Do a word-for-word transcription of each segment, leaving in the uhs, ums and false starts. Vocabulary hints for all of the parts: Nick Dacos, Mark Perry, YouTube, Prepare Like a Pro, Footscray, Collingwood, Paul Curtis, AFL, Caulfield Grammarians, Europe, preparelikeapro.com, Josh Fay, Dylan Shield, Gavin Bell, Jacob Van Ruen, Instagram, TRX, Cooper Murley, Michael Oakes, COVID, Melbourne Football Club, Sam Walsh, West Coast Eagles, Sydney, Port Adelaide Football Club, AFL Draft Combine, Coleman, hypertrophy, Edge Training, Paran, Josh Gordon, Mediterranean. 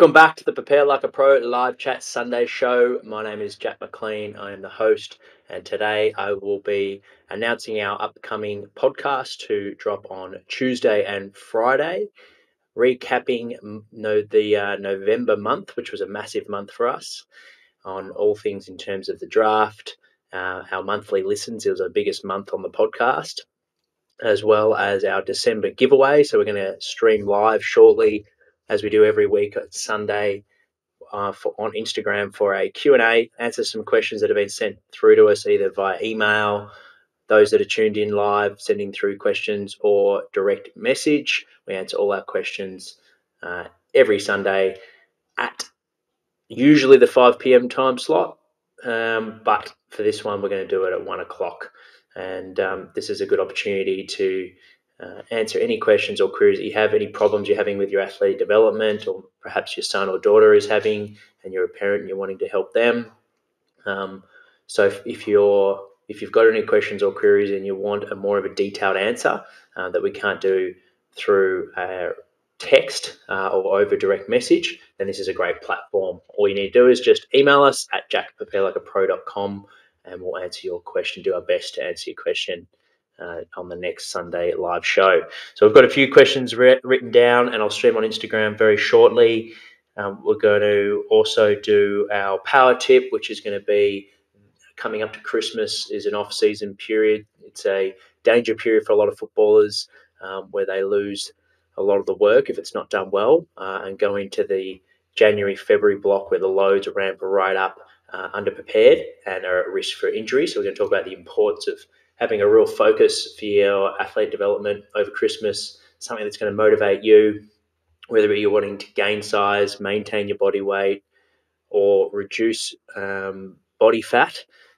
Welcome back to the Prepare Like a Pro live chat Sunday show. My name is Jack McLean. I am the host, and today I will be announcing our upcoming podcast to drop on Tuesday and Friday, recapping you know, the uh, November month, which was a massive month for us on all things in terms of the draft, uh, our monthly listens. It was our biggest month on the podcast, as well as our December giveaway. So we're going to stream live shortly, as we do every week at Sunday uh, for, on Instagram for a Q and A, answer some questions that have been sent through to us either via email, those that are tuned in live, sending through questions, or direct message. We answer all our questions uh, every Sunday at usually the five p m time slot, um, but for this one we're going to do it at one o'clock, and um, this is a good opportunity to Uh, answer any questions or queries that you have, any problems you're having with your athletic development, or perhaps your son or daughter is having and you're a parent and you're wanting to help them. Um, so if, if, you're, if you've got any questions or queries and you want a more of a detailed answer uh, that we can't do through a text uh, or over direct message, then this is a great platform. All you need to do is just email us at jack prepare like a pro dot com and we'll answer your question, do our best to answer your question Uh, on the next Sunday live show. So we've got a few questions re- written down, and I'll stream on Instagram very shortly. Um, we're going to also do our power tip, which is going to be coming up to Christmas is an off-season period. It's a danger period for a lot of footballers um, where they lose a lot of the work if it's not done well, uh, and go into the January, February block where the loads ramp right up, uh, underprepared and are at risk for injury. So we're going to talk about the importance of having a real focus for your athlete development over Christmas, something that's going to motivate you, whether you're wanting to gain size, maintain your body weight, or reduce um, body fat,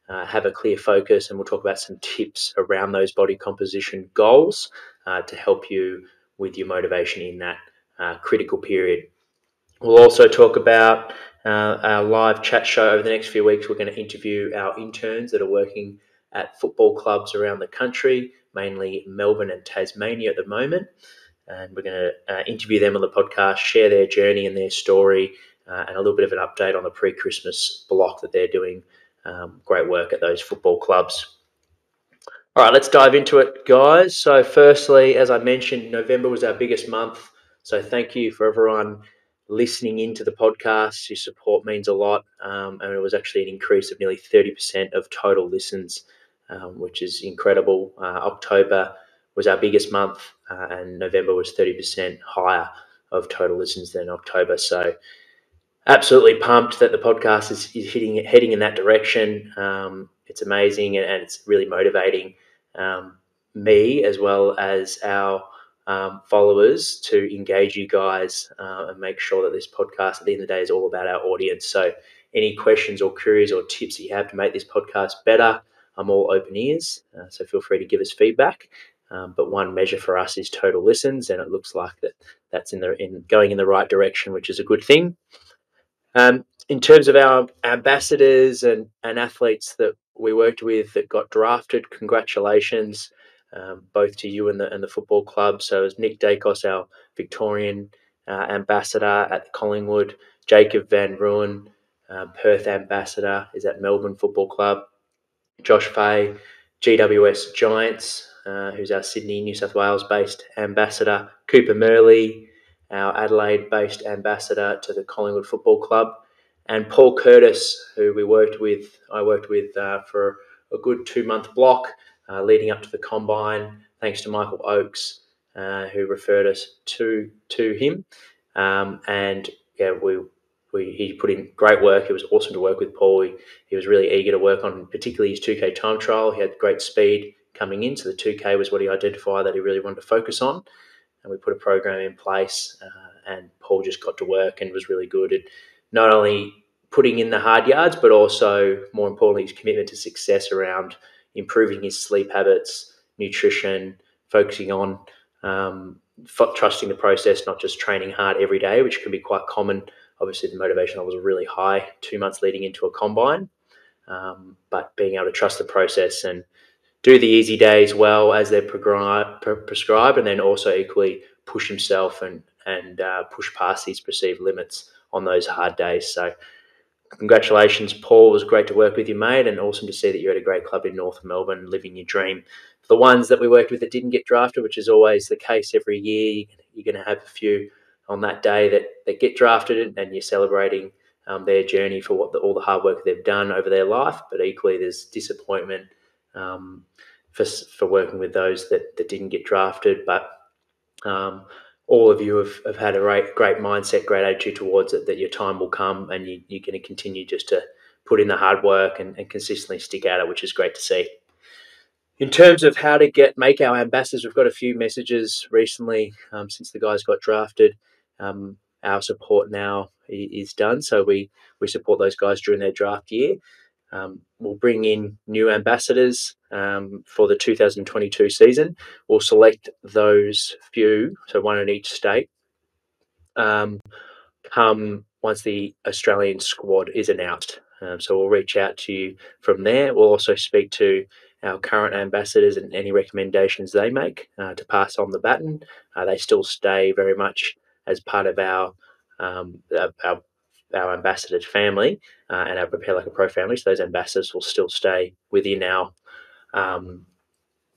uh, have a clear focus. And we'll talk about some tips around those body composition goals uh, to help you with your motivation in that uh, critical period. We'll also talk about uh, our live chat show over the next few weeks. We're going to interview our interns that are working at football clubs around the country, mainly Melbourne and Tasmania at the moment. And we're going to uh, interview them on the podcast, share their journey and their story, uh, and a little bit of an update on the pre-Christmas block that they're doing um, great work at those football clubs. All right, let's dive into it, guys. So firstly, as I mentioned, November was our biggest month. So thank you for everyone listening into the podcast. Your support means a lot. Um, and it was actually an increase of nearly thirty percent of total listens, Um, which is incredible. Uh, October was our biggest month, uh, and November was thirty percent higher of total listens than October. So absolutely pumped that the podcast is, is hitting, heading in that direction. Um, it's amazing, and, and it's really motivating um, me as well as our um, followers to engage you guys uh, and make sure that this podcast at the end of the day is all about our audience. So any questions or queries or tips that you have to make this podcast better, I'm all open ears, uh, so feel free to give us feedback. Um, but one measure for us is total listens, and it looks like that that's in the in going in the right direction, which is a good thing. Um, in terms of our ambassadors and, and athletes that we worked with that got drafted, congratulations, um, both to you and the and the football club. So it was Nick Dacos, our Victorian uh, ambassador at Collingwood, Jacob Van Ruen, uh, Perth ambassador, is at Melbourne Football Club. Josh Fay, G W S Giants, uh, who's our Sydney, New South Wales-based ambassador. Cooper Murley, our Adelaide-based ambassador to the Collingwood Football Club. And Paul Curtis, who we worked with, I worked with uh, for a good two-month block uh, leading up to the Combine, thanks to Michael Oakes, uh, who referred us to to him. Um, and, yeah, we... We, he put in great work. It was awesome to work with Paul. He, he was really eager to work on particularly his two K time trial. He had great speed coming in, so the two K was what he identified that he really wanted to focus on. And we put a program in place, uh, and Paul just got to work and was really good at not only putting in the hard yards, but also, more importantly, his commitment to success around improving his sleep habits, nutrition, focusing on um, f- trusting the process, not just training hard every day, which can be quite common. Obviously, the motivation level was really high two months leading into a combine, um, but being able to trust the process and do the easy days well as they're prescribed, and then also equally push himself and, and uh, push past these perceived limits on those hard days. So congratulations, Paul. It was great to work with you, mate, and awesome to see that you're at a great club in North Melbourne, living your dream. For the ones that we worked with that didn't get drafted, which is always the case every year, you're going to have a few on that day that, that get drafted, and you're celebrating um, their journey for what the, all the hard work they've done over their life. But equally, there's disappointment um, for, for working with those that, that didn't get drafted. But um, all of you have, have had a great, great mindset, great attitude towards it, that your time will come, and you, you're going to continue just to put in the hard work and, and consistently stick at it, which is great to see. In terms of how to get make our ambassadors, we've got a few messages recently um, since the guys got drafted. Um, our support now is done, so we, we support those guys during their draft year. Um, we'll bring in new ambassadors um, for the two thousand twenty-two season. We'll select those few, so one in each state, um, come once the Australian squad is announced. Um, so we'll reach out to you from there. We'll also speak to our current ambassadors and any recommendations they make uh, to pass on the baton. Uh, they still stay very much as part of our um, our our ambassadors family uh, and our Prepare Like a Pro family. So those ambassadors will still stay within our um,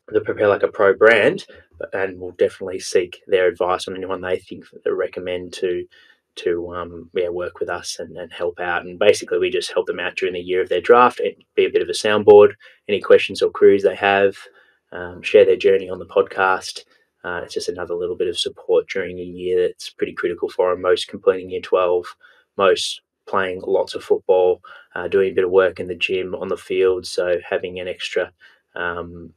the Prepare Like a Pro brand, and we'll definitely seek their advice on anyone they think that they recommend to to um, yeah, work with us and, and help out. And basically we just help them out during the year of their draft and be a bit of a soundboard, any questions or queries they have, um, share their journey on the podcast. Uh, it's just another little bit of support during a year that's pretty critical for them, most completing year twelve, most playing lots of football, uh, doing a bit of work in the gym, on the field. So having an extra um,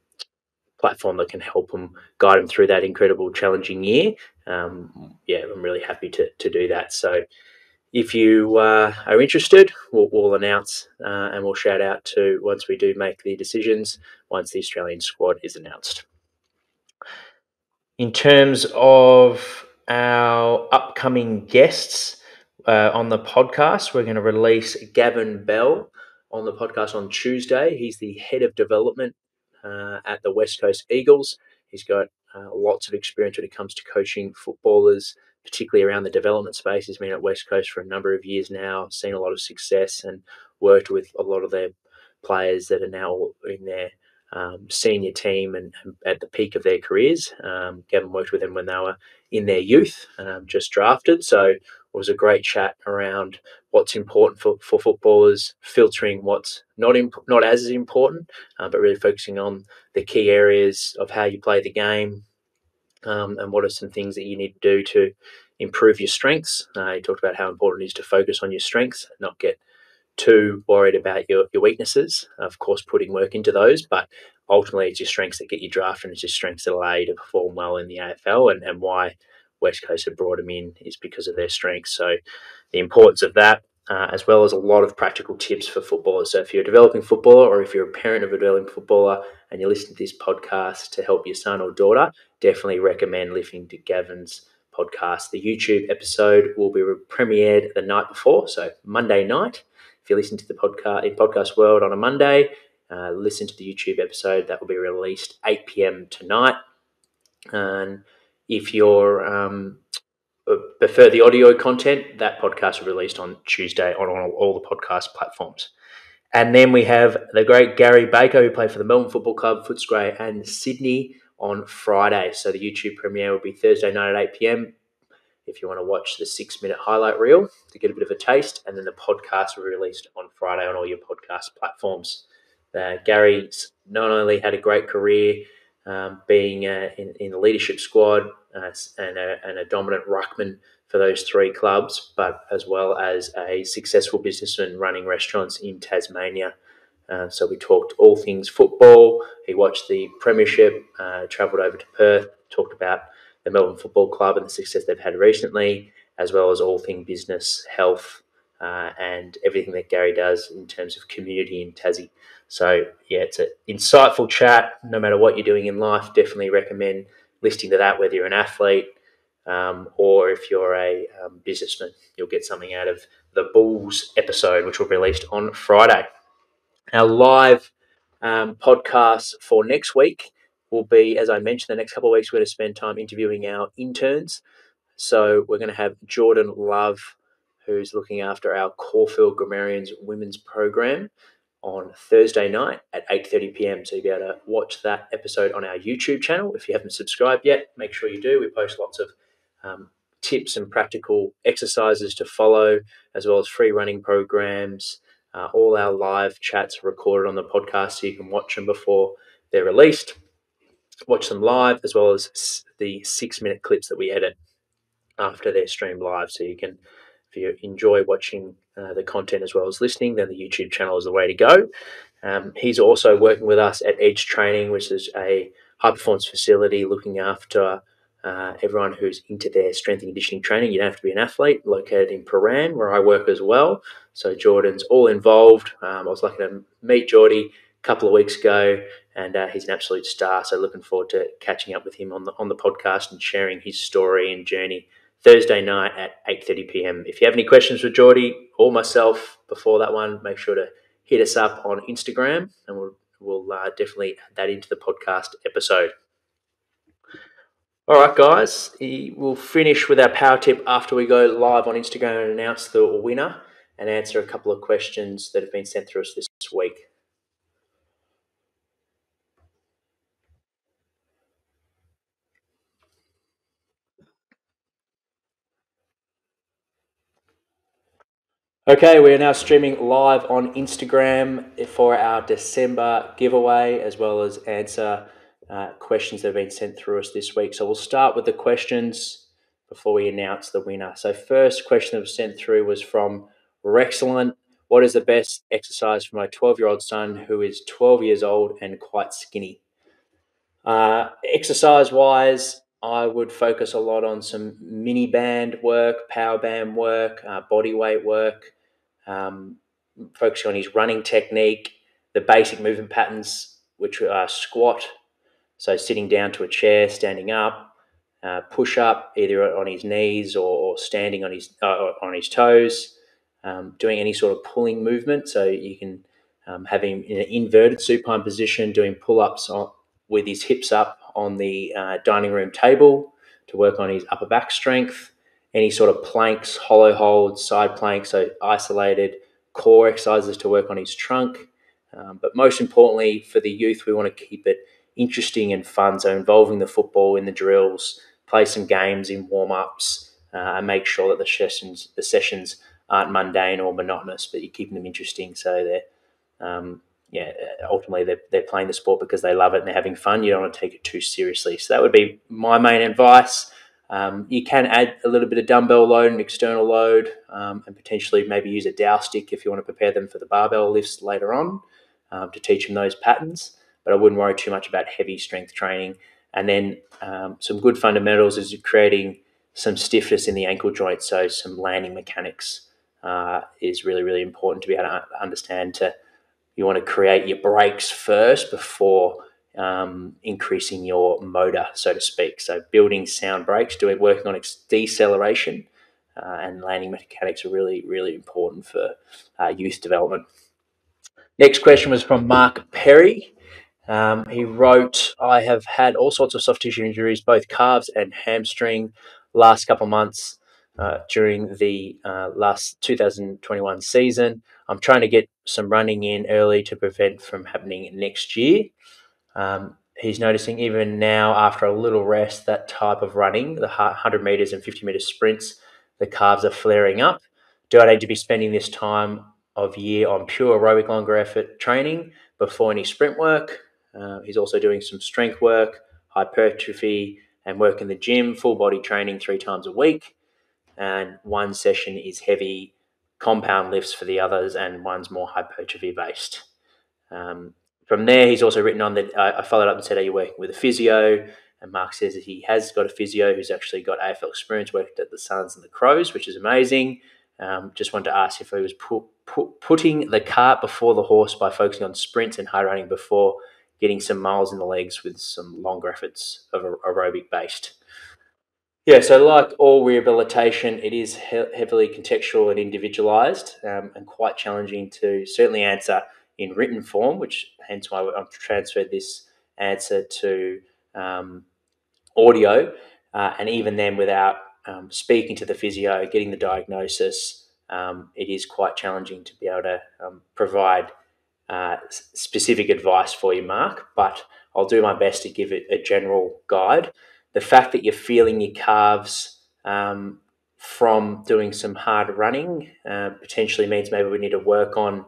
platform that can help them, guide them through that incredible, challenging year. Um, yeah, I'm really happy to, to do that. So if you uh, are interested, we'll, we'll announce uh, and we'll shout out to, once we do make the decisions, once the Australian squad is announced. In terms of our upcoming guests, Uh, on the podcast, we're going to release Gavin Bell on the podcast on Tuesday. He's the head of development uh, at the West Coast Eagles. He's got uh, lots of experience when it comes to coaching footballers, particularly around the development space. He's been at West Coast for a number of years now, seen a lot of success and worked with a lot of their players that are now in their um, senior team and, and at the peak of their careers. Um, Gavin worked with them when they were in their youth, um, just drafted. So it was a great chat around what's important for, for footballers, filtering what's not imp not as important, uh, but really focusing on the key areas of how you play the game um, and what are some things that you need to do to improve your strengths. Uh, he talked about how important it is to focus on your strengths, not get too worried about your, your weaknesses, of course putting work into those, but ultimately it's your strengths that get you drafted and it's your strengths that allow you to perform well in the A F L, and, and why West Coast have brought them in is because of their strengths. So the importance of that, uh, as well as a lot of practical tips for footballers. So if you're a developing footballer or if you're a parent of a developing footballer and you're listening to this podcast to help your son or daughter, definitely recommend listening to Gavin's podcast. The YouTube episode will be premiered the night before, so Monday night. If you listen to the podcast in Podcast World on a Monday, uh, listen to the YouTube episode. That will be released eight p m tonight. And if you um, prefer the audio content, that podcast will be released on Tuesday on all, all the podcast platforms. And then we have the great Gary Baker, who played for the Melbourne Football Club, Footscray and Sydney, on Friday. So the YouTube premiere will be Thursday night at eight p m if you want to watch the six-minute highlight reel to get a bit of a taste. And then the podcast will be released on Friday on all your podcast platforms. Uh, Gary's not only had a great career, Um, being uh, in, in the leadership squad uh, and, a, and a dominant ruckman for those three clubs, but as well as a successful businessman running restaurants in Tasmania. Uh, so we talked all things football. He watched the Premiership, uh, travelled over to Perth, talked about the Melbourne Football Club and the success they've had recently, as well as all things business, health, Uh, and everything that Gary does in terms of community in Tassie. So, yeah, it's an insightful chat. No matter what you're doing in life, definitely recommend listening to that, whether you're an athlete um, or if you're a um, businessman. You'll get something out of the Bulls episode, which will be released on Friday. Our live um, podcast for next week will be, as I mentioned, the next couple of weeks we're going to spend time interviewing our interns. So we're going to have Jordan Love, who's looking after our Caulfield Grammarians women's program on Thursday night at eight thirty p m. So you'll be able to watch that episode on our YouTube channel. If you haven't subscribed yet, make sure you do. We post lots of um, tips and practical exercises to follow, as well as free running programs. Uh, all our live chats are recorded on the podcast, so you can watch them before they're released. Watch them live, as well as the six-minute clips that we edit after they're streamed live. So you can, if you enjoy watching uh, the content as well as listening, then the YouTube channel is the way to go. Um, he's also working with us at Edge Training, which is a high-performance facility looking after uh, everyone who's into their strength and conditioning training. You don't have to be an athlete, located in Paran, where I work as well. So Jordan's all involved. Um, I was lucky to meet Jordy a couple of weeks ago, and uh, he's an absolute star. So looking forward to catching up with him on the on the podcast and sharing his story and journey Thursday night at eight thirty p m. If you have any questions for Jordy or myself before that one, make sure to hit us up on Instagram, and we'll, we'll uh, definitely add that into the podcast episode. All right, guys, we'll finish with our power tip after we go live on Instagram and announce the winner and answer a couple of questions that have been sent through us this week. Okay, we are now streaming live on Instagram for our December giveaway, as well as answer uh, questions that have been sent through us this week. So we'll start with the questions before we announce the winner. So first question that was sent through was from Rexcellent. What is the best exercise for my twelve-year-old son who is twelve years old and quite skinny? Uh, exercise-wise, I would focus a lot on some mini band work, power band work, uh, body weight work. Um, focusing on his running technique, the basic movement patterns, which are squat, so sitting down to a chair, standing up, uh, push up either on his knees or, or standing on his uh, on his toes, um, doing any sort of pulling movement. So you can um, have him in an inverted supine position, doing pull-ups on, with his hips up on the uh, dining room table to work on his upper back strength. Any sort of planks, hollow holds, side planks, so isolated core exercises to work on his trunk. Um, but most importantly, for the youth, we want to keep it interesting and fun, so involving the football in the drills, play some games in warm-ups, uh, and make sure that the sessions the sessions aren't mundane or monotonous, but you're keeping them interesting. So they're, um, yeah, ultimately they're, they're playing the sport because they love it and they're having fun. You don't want to take it too seriously. So that would be my main advice. Um, you can add a little bit of dumbbell load and external load, um, and potentially maybe use a dowel stick if you want to prepare them for the barbell lifts later on, um, to teach them those patterns. But I wouldn't worry too much about heavy strength training. And then um, some good fundamentals is creating some stiffness in the ankle joint. So some landing mechanics uh, is really, really important to be able to understand. To you want to create your brakes first before Um, increasing your motor, so to speak. So building sound brakes, doing working on its deceleration uh, and landing mechanics are really, really important for uh, youth development. Next question was from Mark Perry. Um, he wrote, I have had all sorts of soft tissue injuries, both calves and hamstring, last couple of months uh, during the uh, last two thousand twenty-one season. I'm trying to get some running in early to prevent from happening next year. Um, he's noticing even now after a little rest, that type of running, the one hundred metres and fifty metre sprints, the calves are flaring up. Do I need to be spending this time of year on pure aerobic longer effort training before any sprint work? Uh, he's also doing some strength work, hypertrophy, and work in the gym, full body training three times a week. And one session is heavy compound lifts for the others, and one's more hypertrophy based. Um, From there, he's also written on that uh, I followed up and said, are you working with a physio? And Mark says that he has got a physio who's actually got A F L experience, worked at the Suns and the Crows, which is amazing. Um, just wanted to ask if he was put, put, putting the cart before the horse by focusing on sprints and hard running before getting some miles in the legs with some longer efforts of aerobic-based. Yeah, so like all rehabilitation, it is he- heavily contextual and individualised, um, and quite challenging to certainly answer in written form, which hence why I've transferred this answer to um, audio, uh, and even then without um, speaking to the physio, getting the diagnosis, um, it is quite challenging to be able to um, provide uh, specific advice for you, Mark, but I'll do my best to give it a general guide. The fact that you're feeling your calves um, from doing some hard running uh, potentially means maybe we need to work on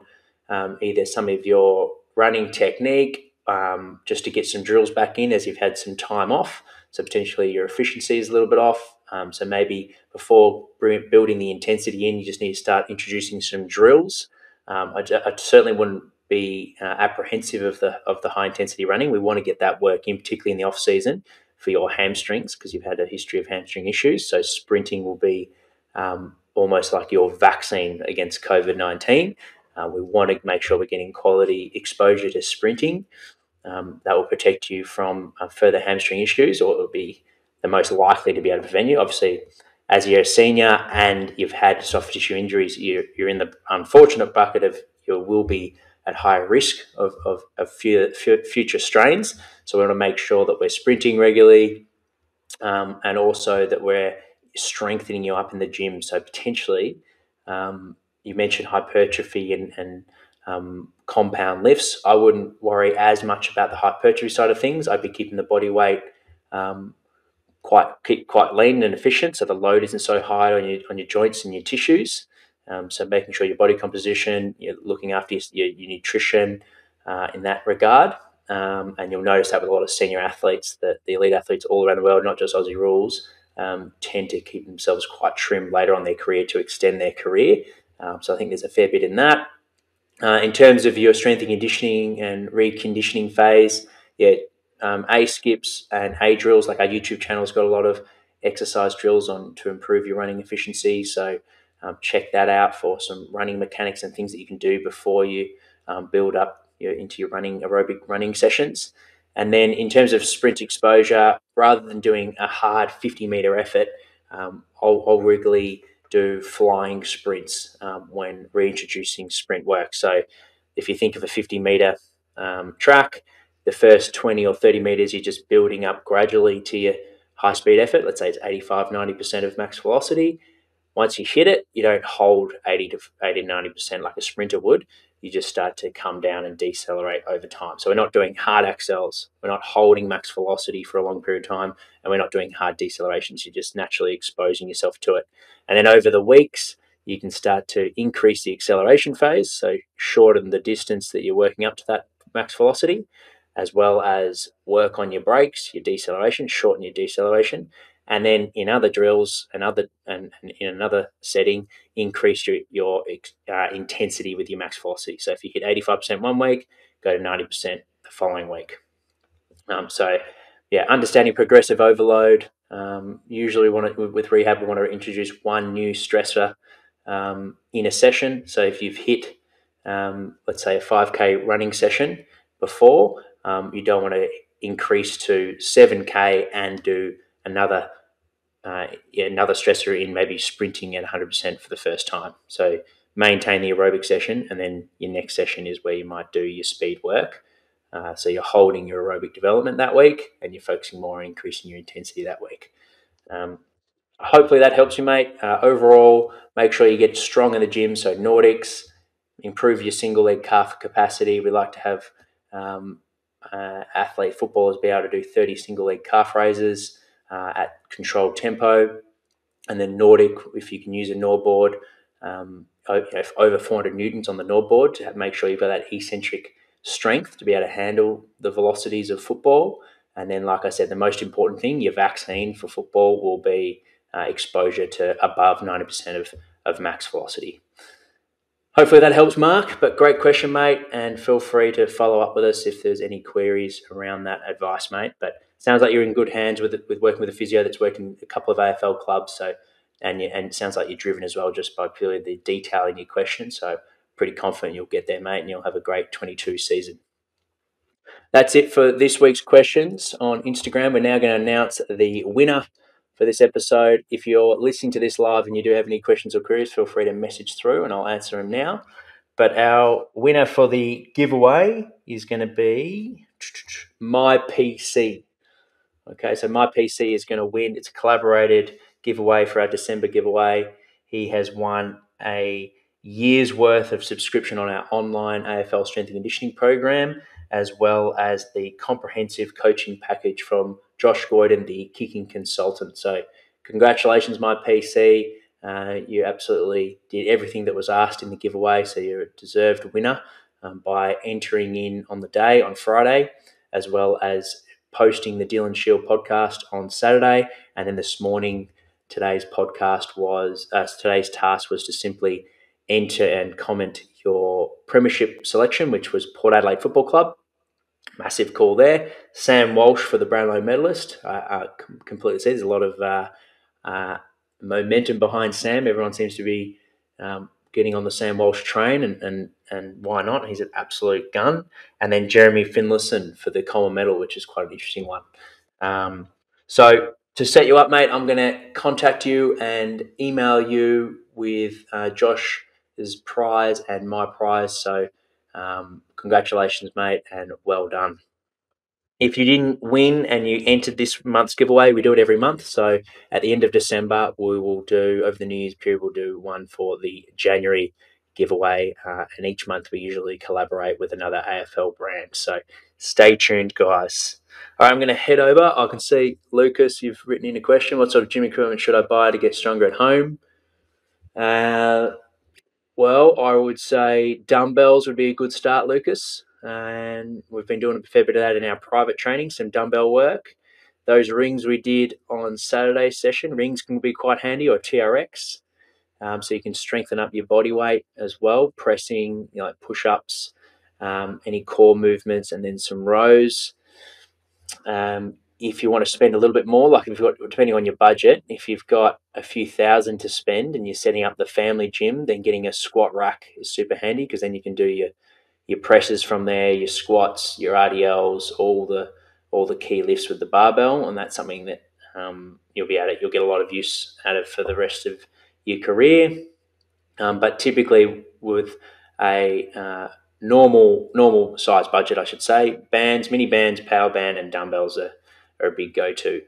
um, either some of your running technique um, just to get some drills back in as you've had some time off. So potentially your efficiency is a little bit off. Um, so maybe before building the intensity in, you just need to start introducing some drills. Um, I, I certainly wouldn't be uh, apprehensive of the of the high intensity running. We want to get that work in, particularly in the off season, for your hamstrings, because you've had a history of hamstring issues. So sprinting will be um, almost like your vaccine against COVID nineteen. Uh, we want to make sure we're getting quality exposure to sprinting. Um, that will protect you from uh, further hamstring issues, or it will be the most likely to be able to prevent you. Obviously, as you're a senior and you've had soft tissue injuries, you're, you're in the unfortunate bucket of you will be at higher risk of, of, of future strains. So we want to make sure that we're sprinting regularly um, and also that we're strengthening you up in the gym. So potentially, um, you mentioned hypertrophy and, and um, compound lifts. I wouldn't worry as much about the hypertrophy side of things. I'd be keeping the body weight um, quite quite lean and efficient, so the load isn't so high on your on your joints and your tissues. Um, so making sure your body composition, you're looking after your, your, your nutrition uh, in that regard. Um, and you'll notice that with a lot of senior athletes, that the elite athletes all around the world, not just Aussie rules, um, tend to keep themselves quite trim later on in their career to extend their career. Um, so I think there's a fair bit in that. Uh, in terms of your strength and conditioning and reconditioning phase, yeah, um, A-skips and A-drills, like our YouTube channel's got a lot of exercise drills on to improve your running efficiency. So um, check that out for some running mechanics and things that you can do before you um, build up your, into your running aerobic running sessions. And then in terms of sprint exposure, rather than doing a hard fifty metre effort, um, I'll, I'll regularly do flying sprints um, when reintroducing sprint work. So if you think of a fifty metre um, track, the first twenty or thirty metres, you're just building up gradually to your high speed effort. Let's say it's eighty-five, ninety percent of max velocity. Once you hit it, you don't hold eighty to ninety percent like a sprinter would. You just start to come down and decelerate over time. So we're not doing hard accels. We're not holding max velocity for a long period of time, and we're not doing hard decelerations. You're just naturally exposing yourself to it. And then over the weeks, you can start to increase the acceleration phase, so shorten the distance that you're working up to that max velocity, as well as work on your brakes, your deceleration, shorten your deceleration. And then in other drills and other and, and in another setting, increase your, your uh, intensity with your max velocity. So if you hit eighty-five percent one week, go to ninety percent the following week. Um, so yeah, understanding progressive overload. Um, usually want to, with rehab, we want to introduce one new stressor um, in a session. So if you've hit, um, let's say, a five K running session before, um, you don't want to increase to seven K and do another Uh, another stressor in maybe sprinting at one hundred percent for the first time. So maintain the aerobic session, and then your next session is where you might do your speed work. Uh, so you're holding your aerobic development that week, and you're focusing more on increasing your intensity that week. Um, hopefully that helps you, mate. Uh, overall, make sure you get strong in the gym. So Nordics, improve your single leg calf capacity. We like to have um, uh, athlete footballers be able to do thirty single leg calf raises Uh, at controlled tempo, and then Nordic, if you can use a N O R board, um, over four hundred newtons on the N O R board to have, make sure you've got that eccentric strength to be able to handle the velocities of football. And then, like I said, the most important thing, your vaccine for football will be uh, exposure to above ninety percent of, of max velocity. Hopefully that helps, Mark, but great question, mate, and feel free to follow up with us if there's any queries around that advice, mate. But sounds like you're in good hands with with working with a physio that's worked in a couple of A F L clubs. So, and you, and it sounds like you're driven as well just by purely the detail in your question. So pretty confident you'll get there, mate, and you'll have a great twenty-two season. That's it for this week's questions on Instagram. We're now going to announce the winner for this episode. If you're listening to this live and you do have any questions or queries, feel free to message through and I'll answer them now. But our winner for the giveaway is going to be My P C. Okay, so My P C is going to win. It's a collaborated giveaway for our December giveaway. He has won a year's worth of subscription on our online A F L strength and conditioning program, as well as the comprehensive coaching package from Josh Gordon, the kicking consultant. So congratulations, my P C. Uh, you absolutely did everything that was asked in the giveaway, so you're a deserved winner um, by entering in on the day, on Friday, as well as posting the Dylan Shield podcast on Saturday. And then this morning, today's podcast was, uh, today's task was to simply enter and comment your premiership selection, which was Port Adelaide Football Club. Massive call there. Sam Walsh for the Brownlow medalist. I, I completely see there's a lot of uh, uh, momentum behind Sam. Everyone seems to be um, getting on the Sam Walsh train, and, and and why not? He's an absolute gun. And then Jeremy Finlayson for the Coleman medal, which is quite an interesting one. Um, so to set you up, mate, I'm going to contact you and email you with uh, Josh's prize and my prize. So um, congratulations, mate, and well done. If you didn't win and you entered this month's giveaway, we do it every month. So at the end of December, we will do, over the New Year's period, we'll do one for the January giveaway. Uh, and each month we usually collaborate with another A F L brand. So stay tuned, guys. All right, I'm going to head over. I can see, Lucas, you've written in a question. What sort of gym equipment should I buy to get stronger at home? Uh, well, I would say dumbbells would be a good start, Lucas. And we've been doing a fair bit of that in our private training, some dumbbell work. Those rings we did on Saturday's session, rings can be quite handy, or T R X. Um, so you can strengthen up your body weight as well, pressing, you know, like push-ups, um, any core movements, and then some rows. Um, if you want to spend a little bit more, like if you've got, depending on your budget, if you've got a few thousand to spend and you're setting up the family gym, then getting a squat rack is super handy, because then you can do your your presses from there, your squats, your R D Ls, all the all the key lifts with the barbell, and that's something that um, you'll be at it. You'll get a lot of use out of for the rest of your career. Um, but typically, with a uh, normal normal size budget, I should say, bands, mini bands, power band, and dumbbells are, are a big go to.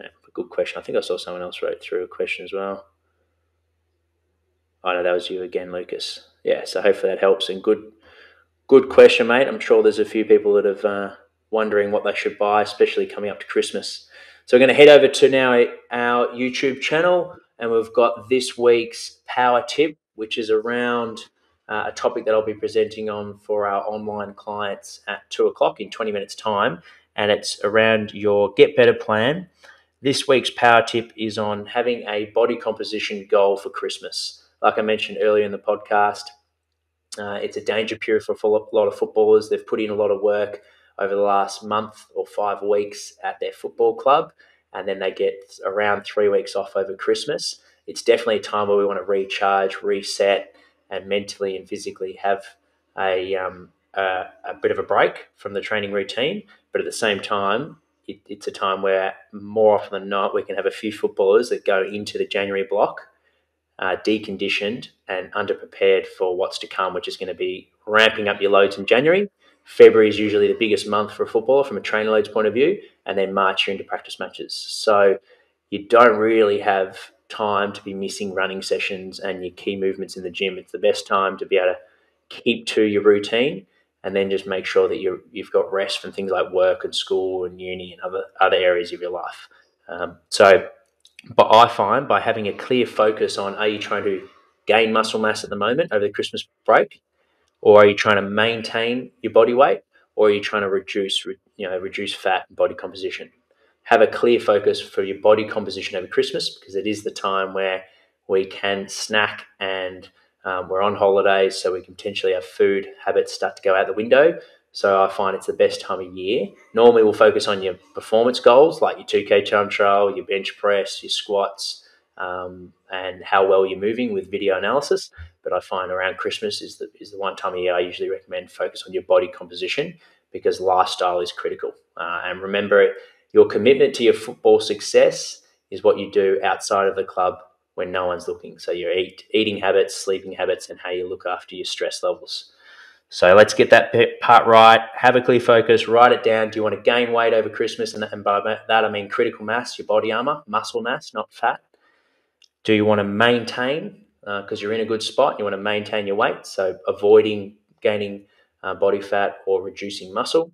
Yeah, good question. I think I saw someone else wrote through a question as well. I know that was you again, Lucas. Yeah, so hopefully that helps. And good. Good question, mate. I'm sure there's a few people that have uh, wondering what they should buy, especially coming up to Christmas. So we're going to head over to now our YouTube channel, and we've got this week's power tip, which is around uh, a topic that I'll be presenting on for our online clients at two o'clock in twenty minutes time, and it's around your Get Better plan. This week's power tip is on having a body composition goal for Christmas. Like I mentioned earlier in the podcast, Uh, it's a danger period for a lot of footballers. They've put in a lot of work over the last month or five weeks at their football club, and then they get around three weeks off over Christmas. It's definitely a time where we want to recharge, reset, and mentally and physically have a, um, a, a bit of a break from the training routine. But at the same time, it, it's a time where more often than not, we can have a few footballers that go into the January block Uh, deconditioned and underprepared for what's to come, which is going to be ramping up your loads in January. February is usually the biggest month for a footballer from a trainer loads point of view, and then March you're into practice matches. So you don't really have time to be missing running sessions and your key movements in the gym. It's the best time to be able to keep to your routine and then just make sure that you're, you've got rest from things like work and school and uni and other, other areas of your life. Um, so But I find by having a clear focus on, are you trying to gain muscle mass at the moment over the Christmas break, or are you trying to maintain your body weight, or are you trying to reduce, you know, reduce fat and body composition? Have a clear focus for your body composition over Christmas, because it is the time where we can snack and um, we're on holidays, so we can potentially have food habits start to go out the window. So I find it's the best time of year. Normally we'll focus on your performance goals, like your two K time trial, your bench press, your squats, um, and how well you're moving with video analysis. But I find around Christmas is the, is the one time of year I usually recommend focus on your body composition, because lifestyle is critical. Uh, and remember, your commitment to your football success is what you do outside of the club when no one's looking. So your eat, eating habits, sleeping habits, and how you look after your stress levels. So let's get that part right. Have a clear focus, write it down. Do you want to gain weight over Christmas? And, and by that, I mean critical mass, your body armor, muscle mass, not fat. Do you want to maintain because uh, you're in a good spot and you want to maintain your weight, so avoiding gaining uh, body fat or reducing muscle,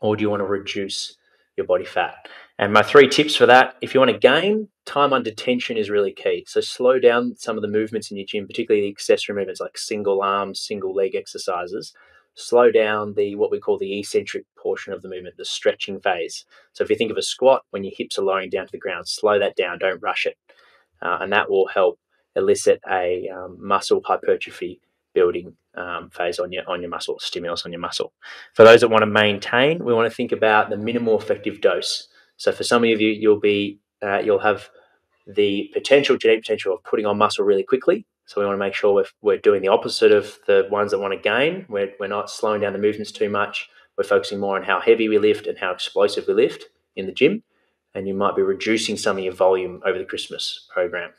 or do you want to reduce your body fat? And my three tips for that, if you want to gain, time under tension is really key. So slow down some of the movements in your gym, particularly the accessory movements like single arm, single leg exercises. Slow down the what we call the eccentric portion of the movement, the stretching phase. So if you think of a squat, when your hips are lowering down to the ground, slow that down, don't rush it. Uh, and that will help elicit a um, muscle hypertrophy building um, phase on your on your muscle, stimulus on your muscle. For those that want to maintain, we want to think about the minimal effective dose. So for some of you, you'll be uh, you'll have the potential, genetic potential of putting on muscle really quickly. So we want to make sure we're, we're doing the opposite of the ones that want to gain. We're, we're not slowing down the movements too much. We're focusing more on how heavy we lift and how explosive we lift in the gym. And you might be reducing some of your volume over the Christmas program.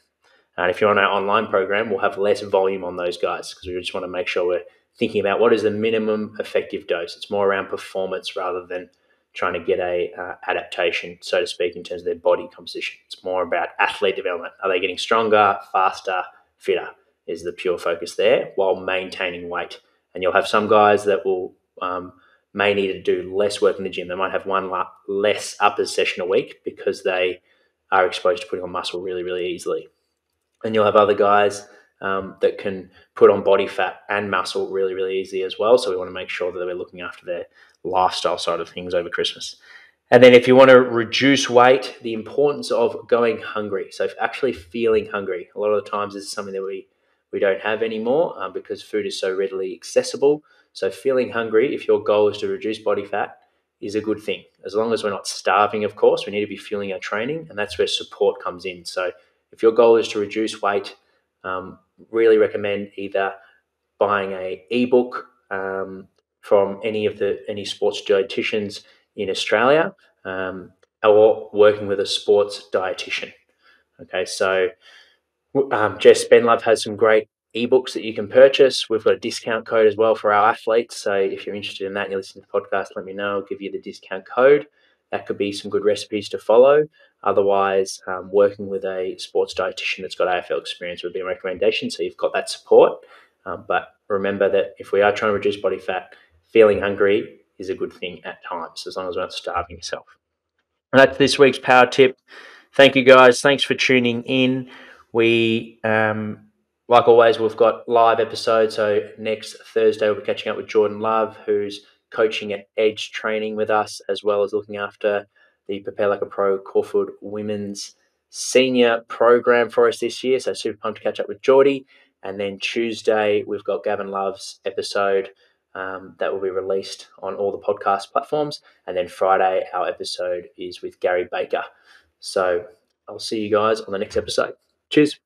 And if you're on our online program, we'll have less volume on those guys because we just want to make sure we're thinking about what is the minimum effective dose. It's more around performance rather than trying to get a uh, adaptation, so to speak, in terms of their body composition. It's more about athlete development. Are they getting stronger, faster, fitter is the pure focus there, while maintaining weight. And you'll have some guys that will um, may need to do less work in the gym. They might have one la less upper session a week because they are exposed to putting on muscle really, really easily. And you'll have other guys um, that can put on body fat and muscle really, really easily as well. So we want to make sure that we're looking after their lifestyle side of things over Christmas. And then if you want to reduce weight, the importance of going hungry. So actually feeling hungry. A lot of the times this is something that we, we don't have anymore um, because food is so readily accessible. So feeling hungry, if your goal is to reduce body fat, is a good thing. As long as we're not starving, of course, we need to be fueling our training, and that's where support comes in. So if your goal is to reduce weight, um, really recommend either buying a ebook um, from any of the any sports dietitians in Australia, um, or working with a sports dietitian. Okay, so um, Jess Spenlove has some great ebooks that you can purchase. We've got a discount code as well for our athletes. So if you're interested in that and you're listening to the podcast, let me know. I'll give you the discount code. That could be some good recipes to follow. Otherwise, um, working with a sports dietitian that's got A F L experience would be a recommendation. So you've got that support. Um, but remember that if we are trying to reduce body fat, feeling hungry is a good thing at times, as long as we're not starving yourself. And that's this week's power tip. Thank you, guys. Thanks for tuning in. We, um, like always, we've got live episodes. So next Thursday, we'll be catching up with Jordan Love, who's coaching at Edge Training with us, as well as looking after the Prepare Like a Pro Caulfield Women's Senior Program for us this year. So super pumped to catch up with Geordie. And then Tuesday, we've got Gavin Love's episode um, that will be released on all the podcast platforms. And then Friday, our episode is with Gary Baker. So I'll see you guys on the next episode. Cheers.